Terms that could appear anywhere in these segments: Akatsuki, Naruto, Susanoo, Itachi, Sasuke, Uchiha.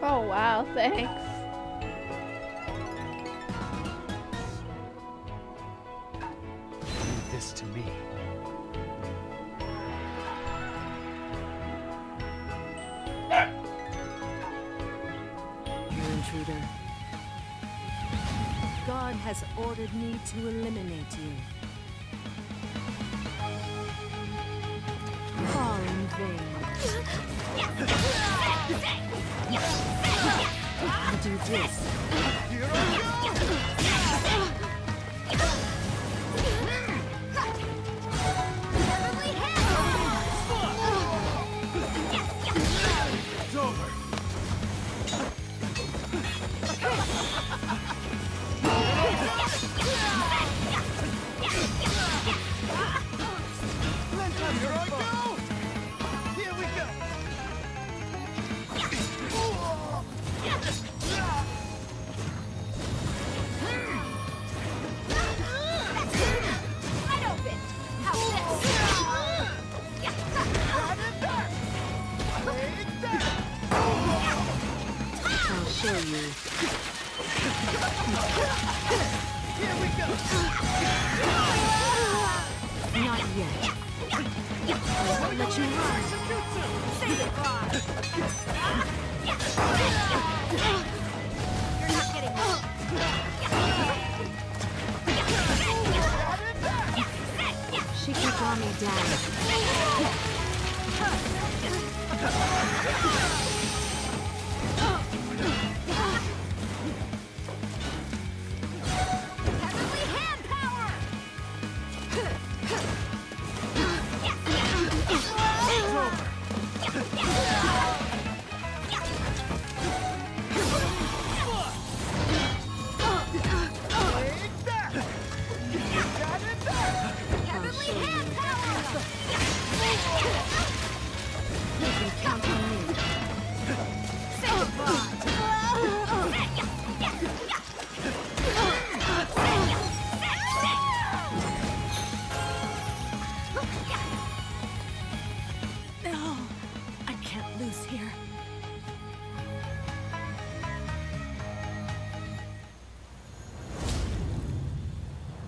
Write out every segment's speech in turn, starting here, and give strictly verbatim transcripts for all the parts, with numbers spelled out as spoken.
Oh wow, thanks. Leave this to me. You intruder. God has ordered me to eliminate you. All in vain. I do this.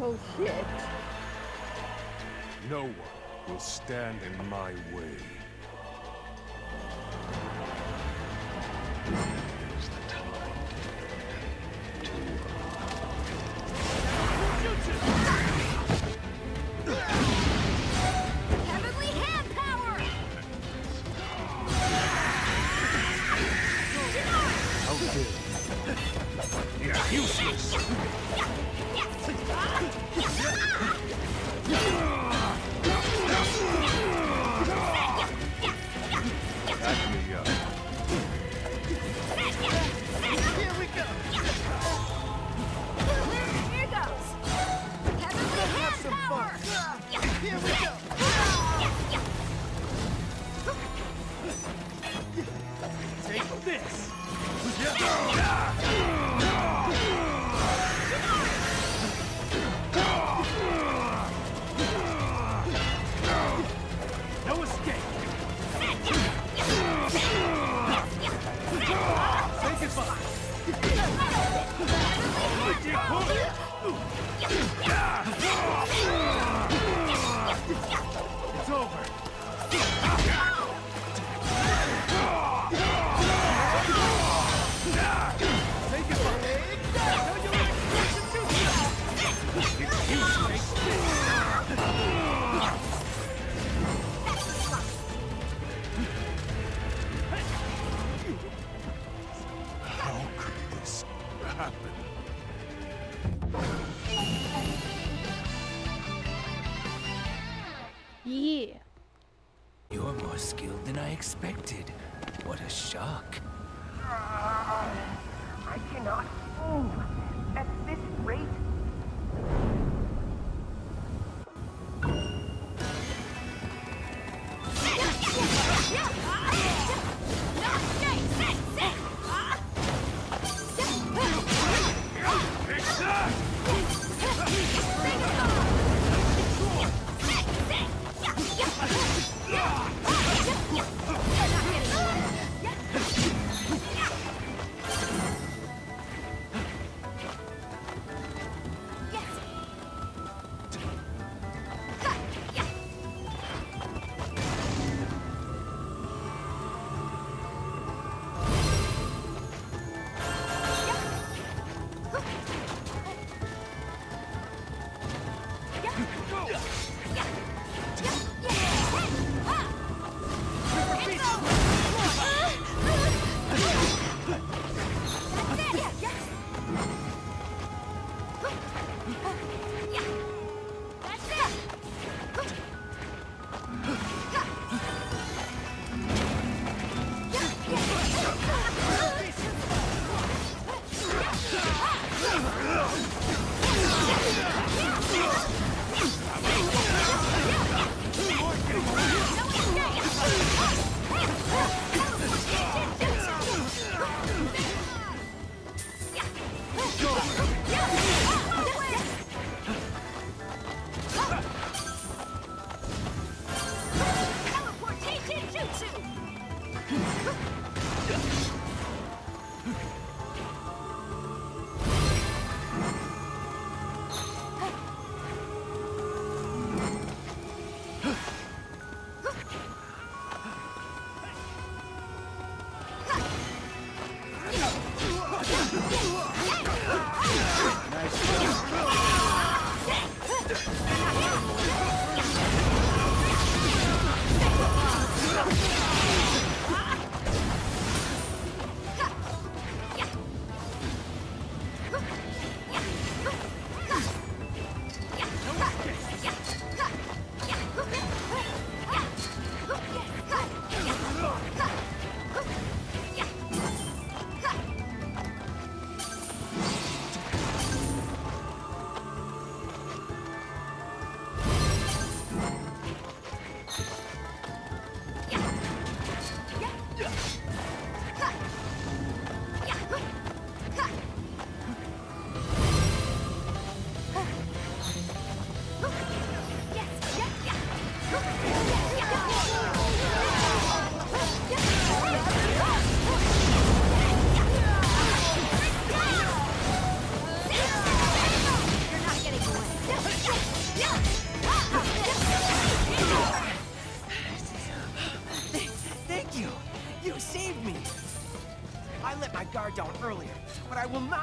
Oh shit. No one will stand in my way.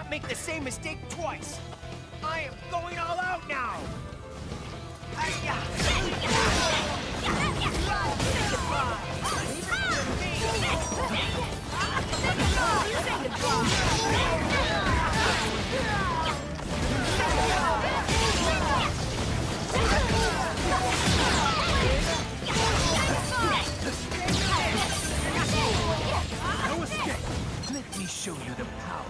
Make the same mistake twice. I am going all out now. No escape. Let me show you the power.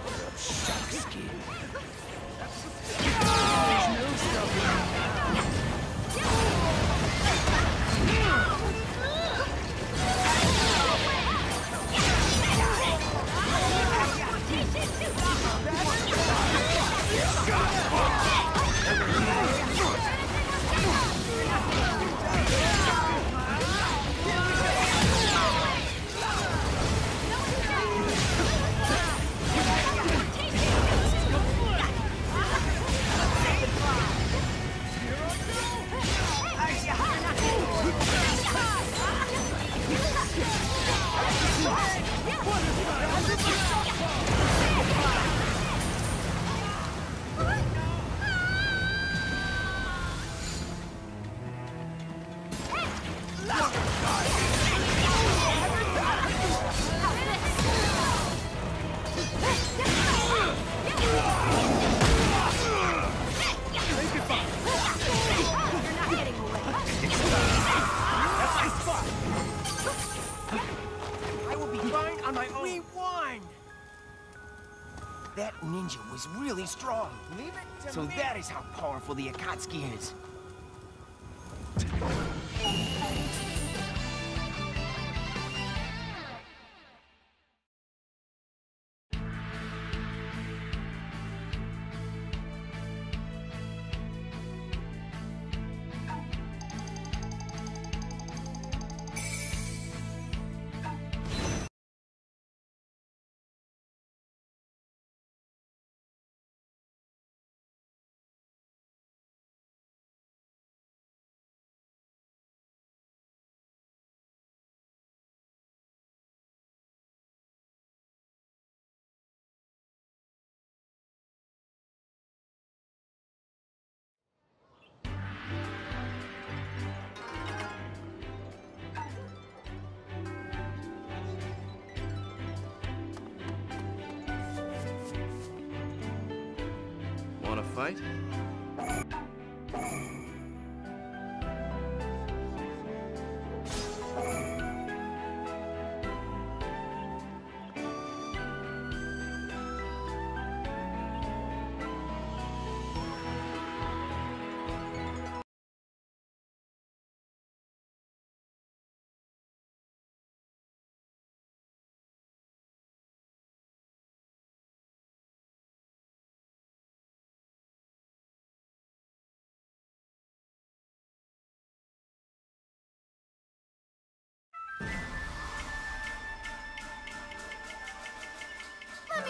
Really strong. Leave it to so me. That is how powerful the Akatsuki is. Want to fight?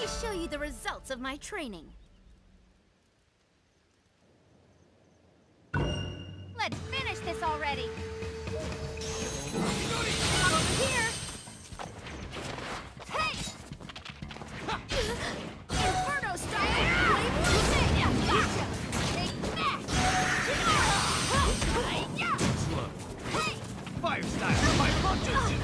Let me show you the results of my training. Let's finish this already. Come over here. Hey! Inferno style. Take back. Hey! Fire style. My punches.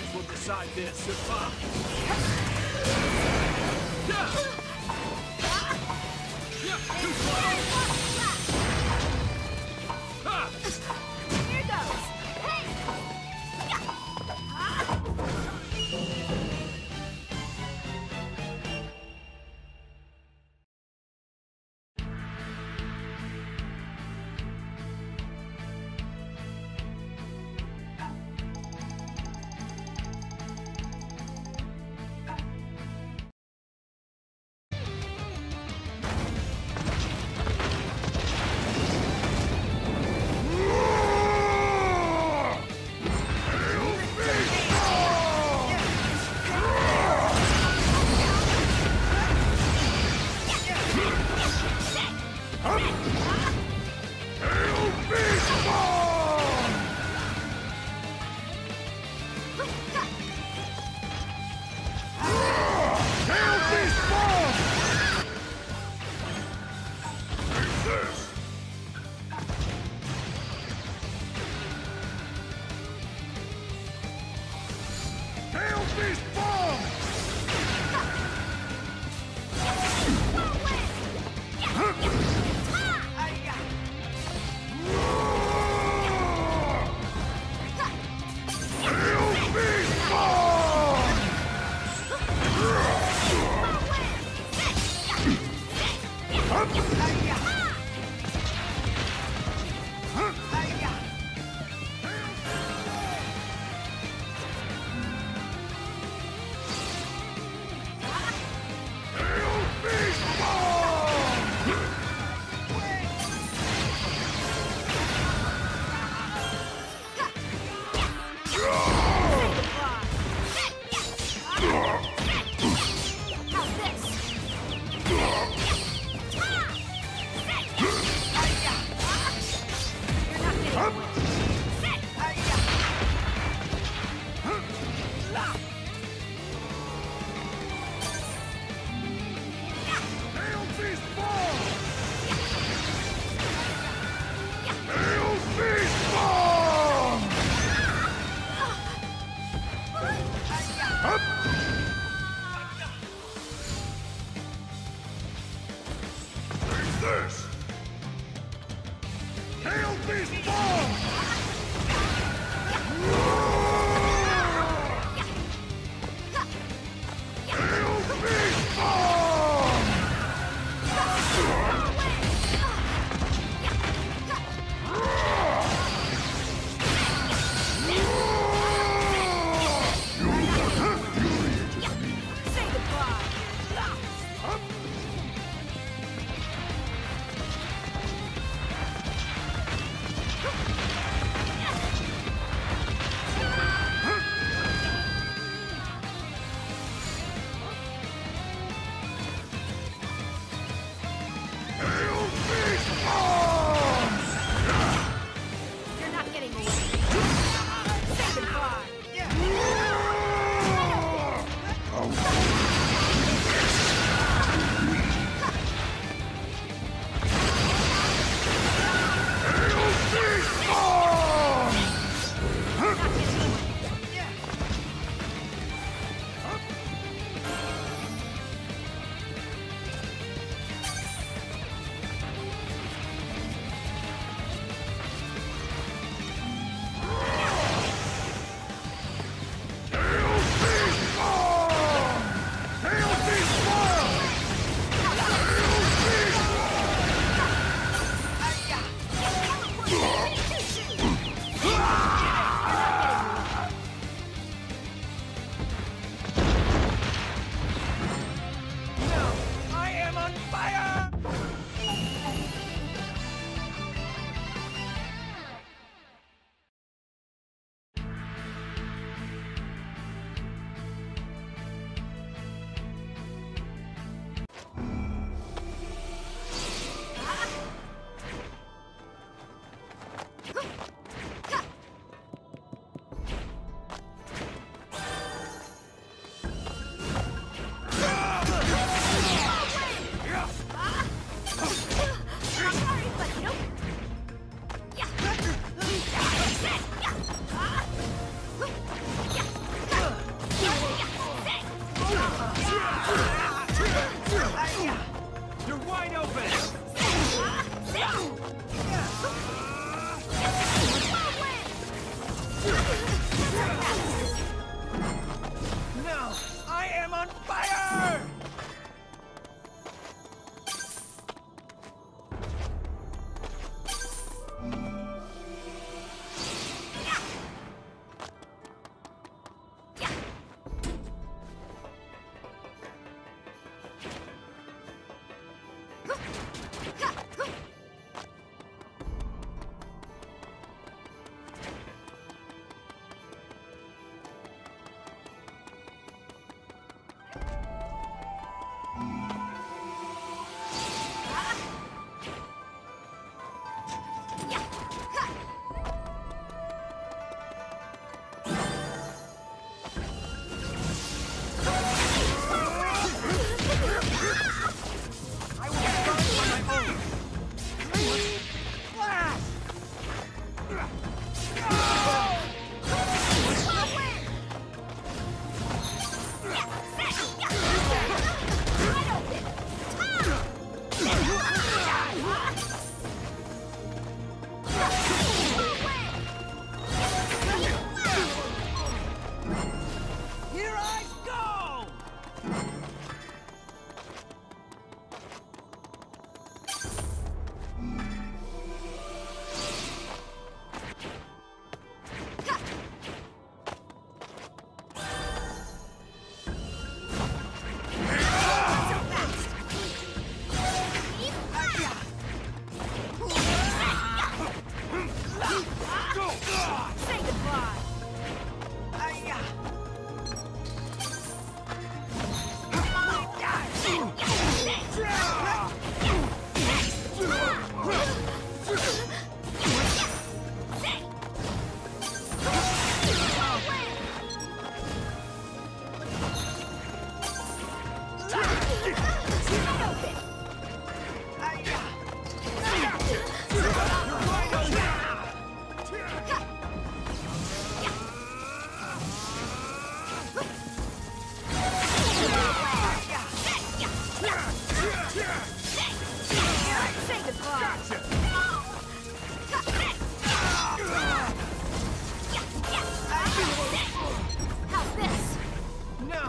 eyes will decide their survival. Here goes.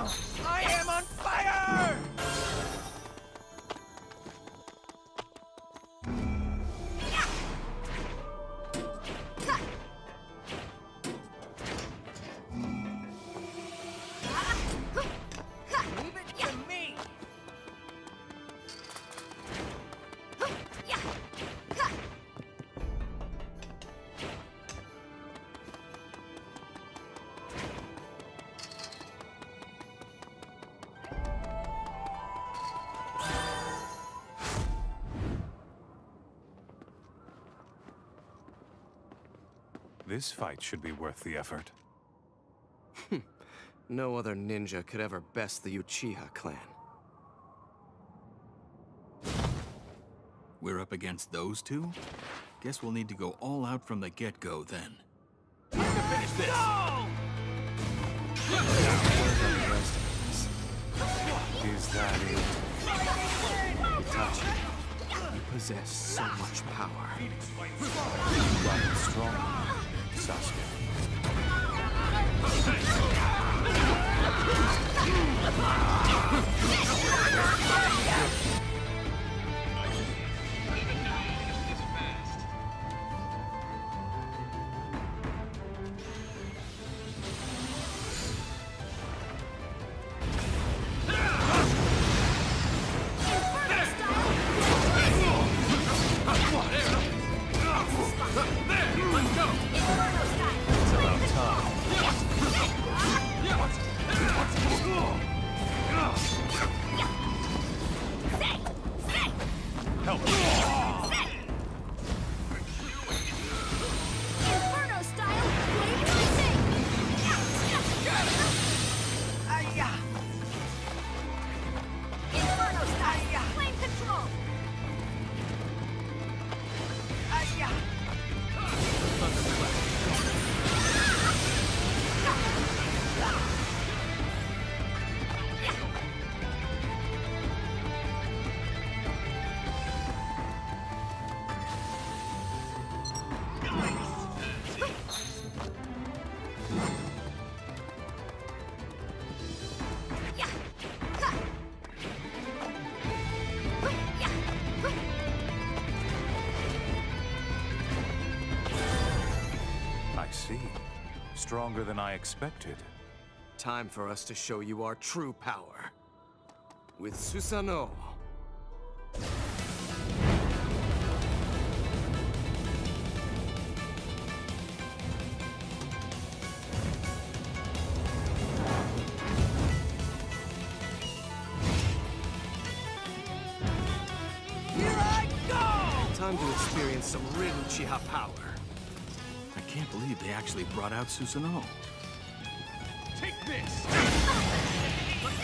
now! I am on fire! This fight should be worth the effort. No other ninja could ever best the Uchiha clan. We're up against those two? Guess we'll need to go all out from the get-go then. Time to finish this! No! Is that it? Itachi, you possess so much power. You are strong. Sasuke. Stronger than I expected. Time for us to show you our true power. With Susanoo. Here I go! Time to experience some real Uchiha power. I can't believe they actually brought out Susanoo. Take this! Leave it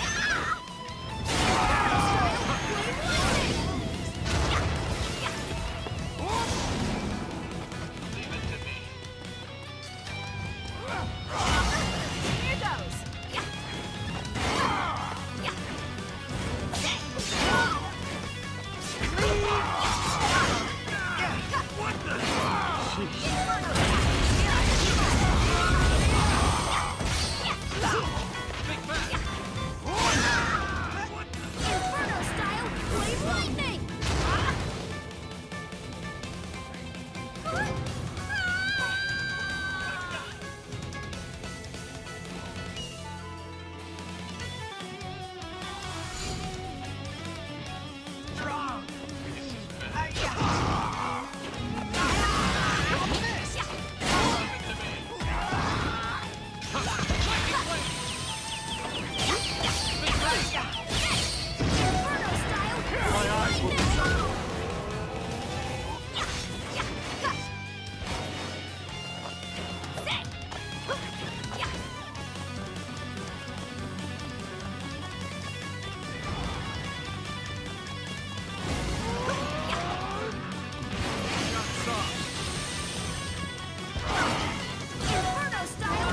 to me. Here goes! What the? Jeez. Style,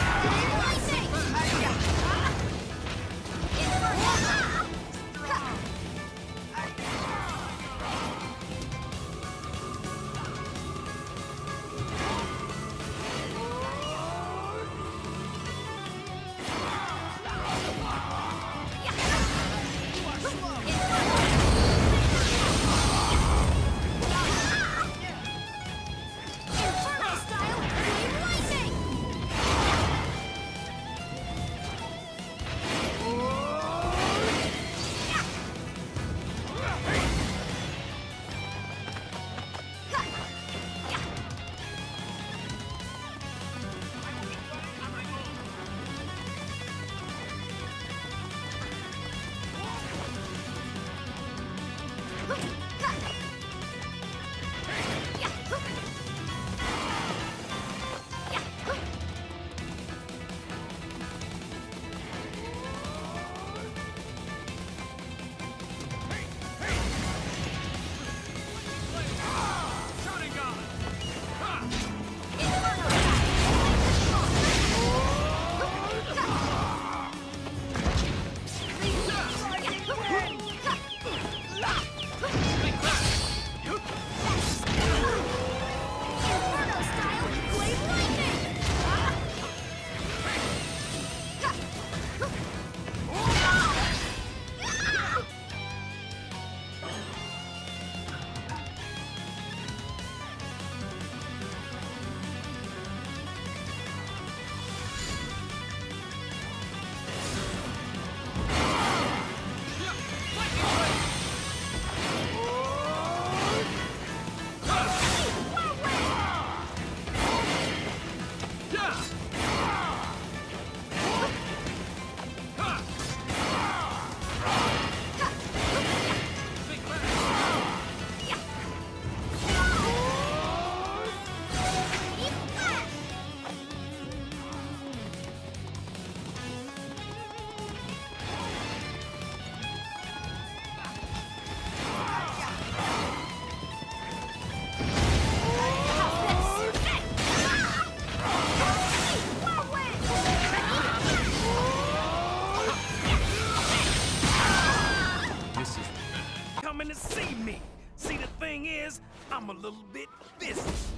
little bit business.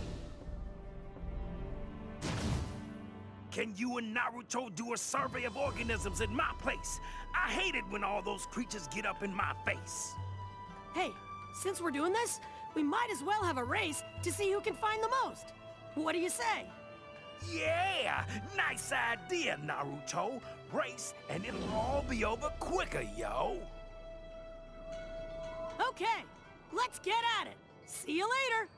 Can you and Naruto do a survey of organisms in my place? I hate it when all those creatures get up in my face. Hey, since we're doing this, we might as well have a race to see who can find the most. What do you say? Yeah! Nice idea, Naruto. Race, and it'll all be over quicker, yo. Okay, let's get at it. See you later.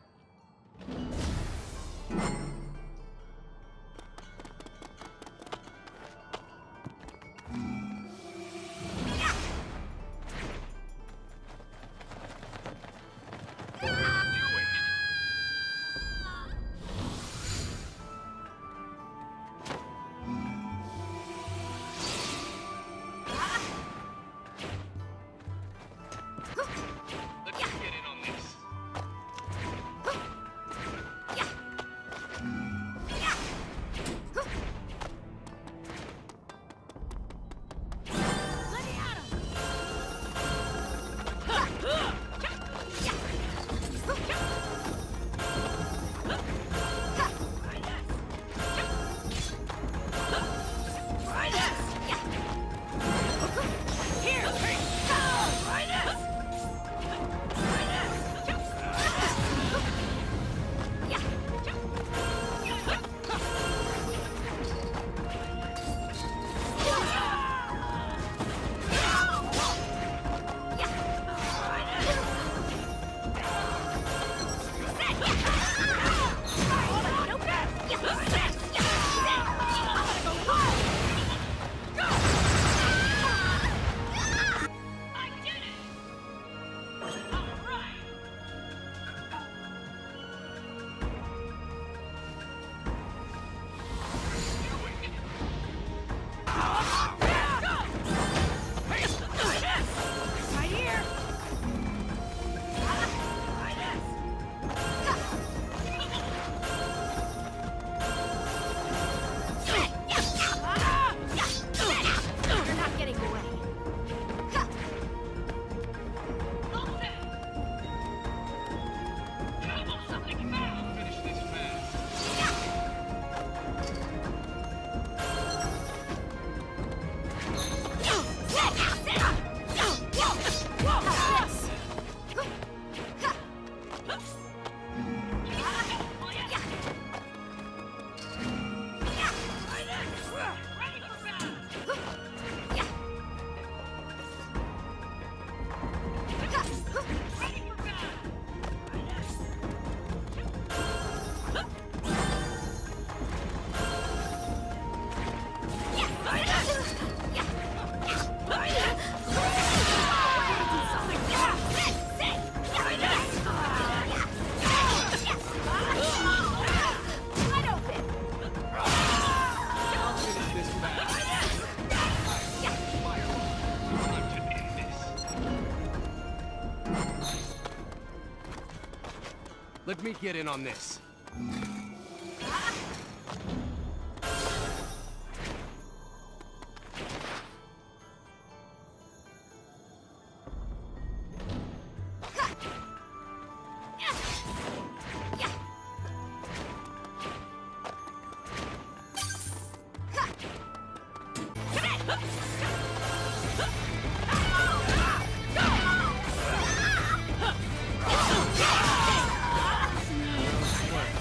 Let me get in on this.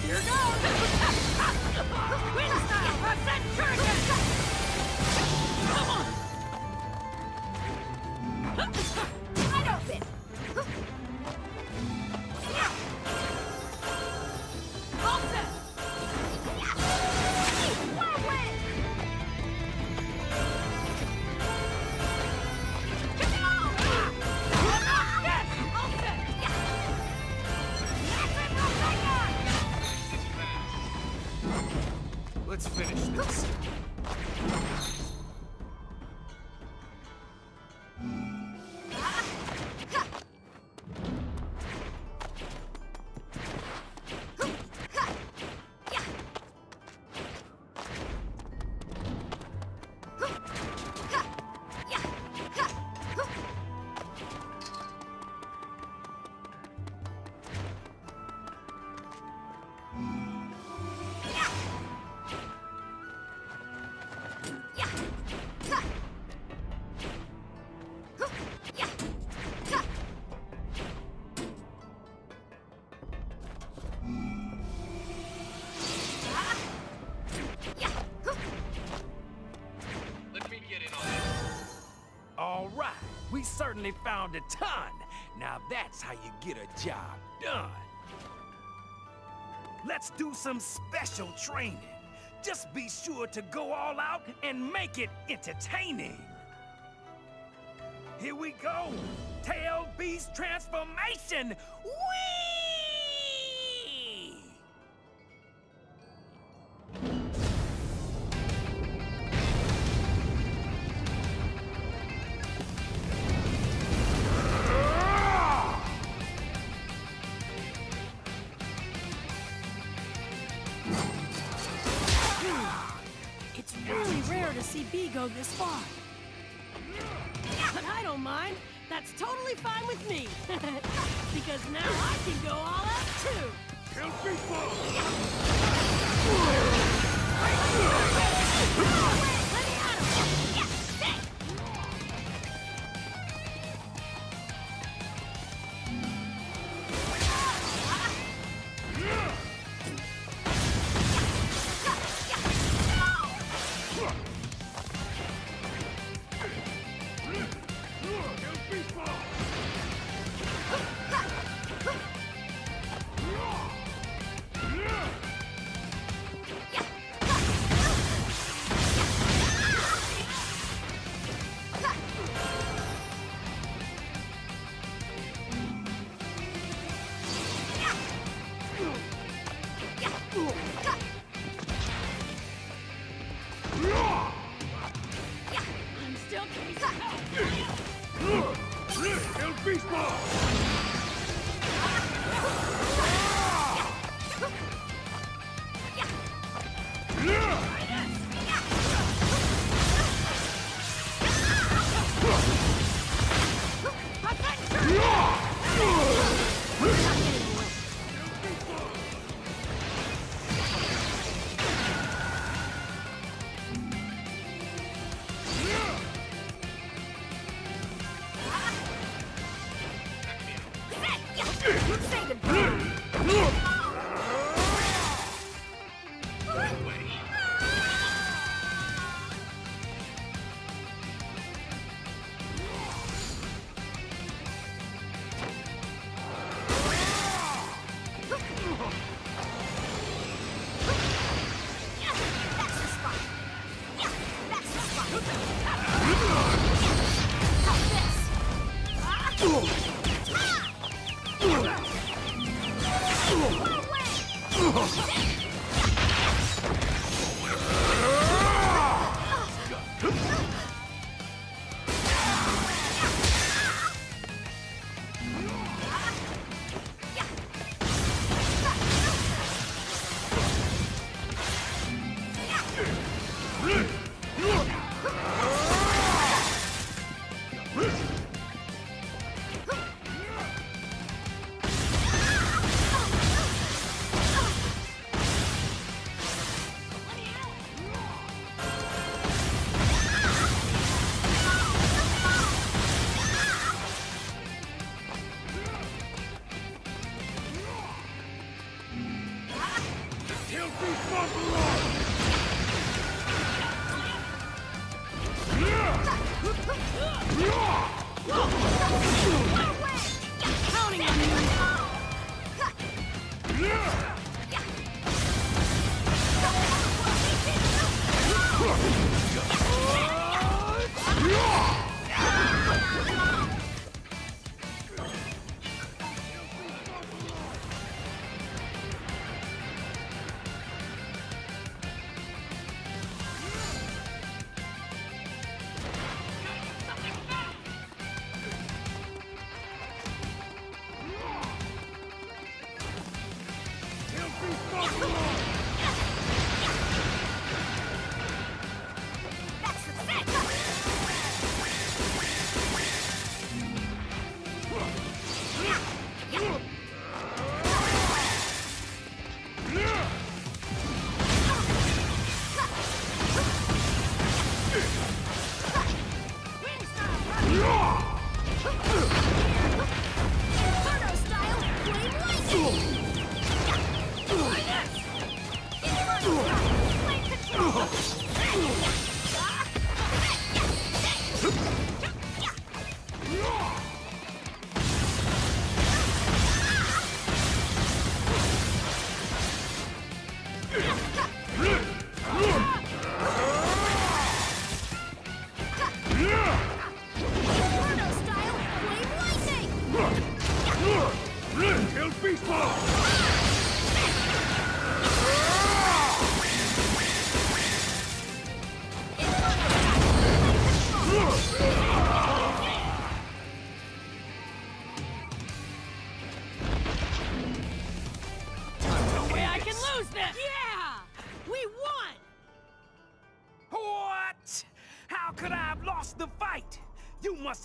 Here goes! certainly found a ton. Now that's how you get a job done. Let's do some special training. Just be sure to go all out and make it entertaining. Here we go. Tail Beast transformation. Whee! It's really rare to see B go this far. But I don't mind. That's totally fine with me. Because now I can go all out too. Help me fall. Let me out of here. Yeah,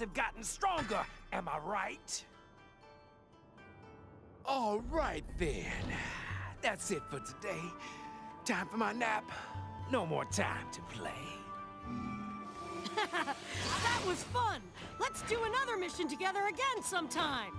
Have gotten stronger, am I right? All right then, that's it for today. Time for my nap. No more time to play. That was fun. Let's do another mission together again sometime.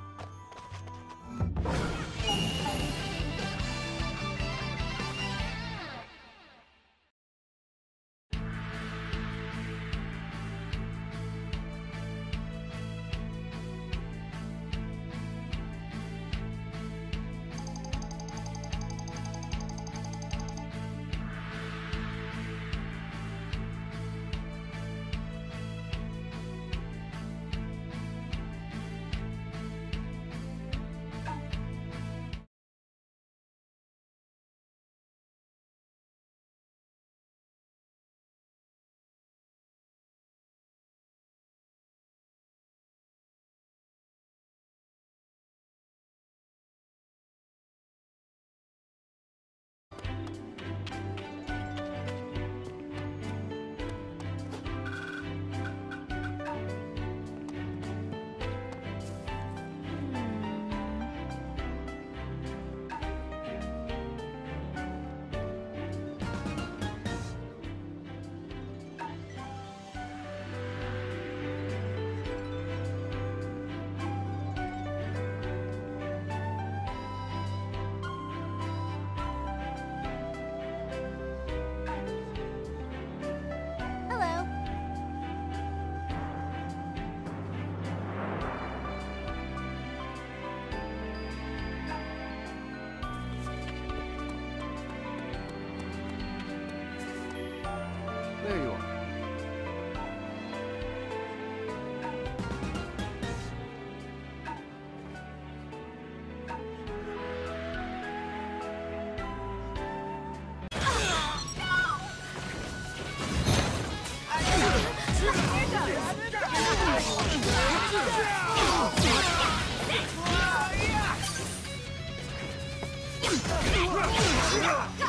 Yeah!